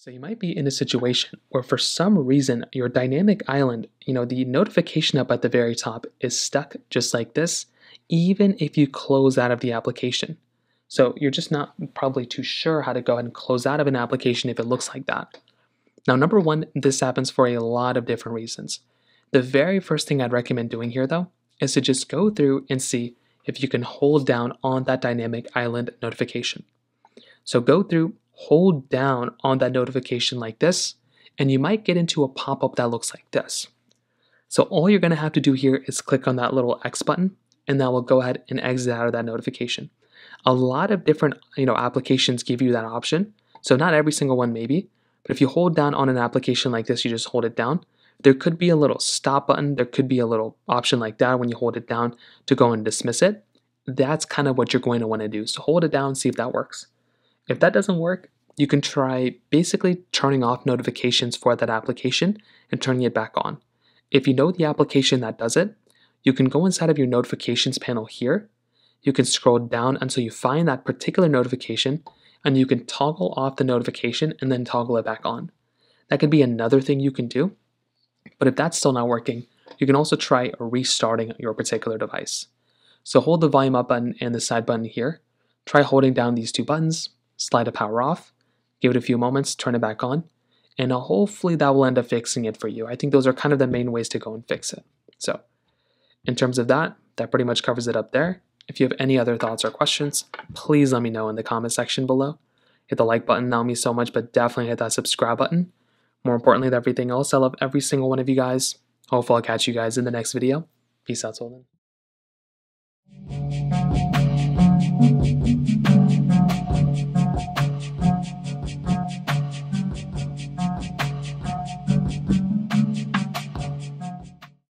So you might be in a situation where for some reason your Dynamic Island, the notification up at the very top is stuck just like this, even if you close out of the application. So you're just not probably too sure how to go ahead and close out of an application if it looks like that. Now, number one, this happens for a lot of different reasons. The very first thing I'd recommend doing here though, is to just go through and see if you can hold down on that Dynamic Island notification. So go through, hold down on that notification like this, and you might get into a pop-up that looks like this. So all you're going to have to do here is click on that little X button, and that will go ahead and exit out of that notification. A lot of different applications give you that option, so not every single one maybe, but if you hold down on an application like this, you just hold it down, there could be a little stop button, there could be a little option like that when you hold it down to go and dismiss it. That's kind of what you're going to want to do, so hold it down, see if that works. If that doesn't work, you can try basically turning off notifications for that application and turning it back on. If you know the application that does it, you can go inside of your notifications panel here. You can scroll down until you find that particular notification, and you can toggle off the notification and then toggle it back on. That could be another thing you can do, but if that's still not working, you can also try restarting your particular device. So hold the volume up button and the side button here. Try holding down these two buttons. Slide the power off, give it a few moments, turn it back on, and hopefully that will end up fixing it for you. I think those are kind of the main ways to go and fix it. So in terms of that pretty much covers it up there. If you have any other thoughts or questions, please let me know in the comment section below. Hit the like button, that would mean so much, but definitely hit that subscribe button. More importantly than everything else, I love every single one of you guys. Hopefully I'll catch you guys in the next video. Peace out, Solden.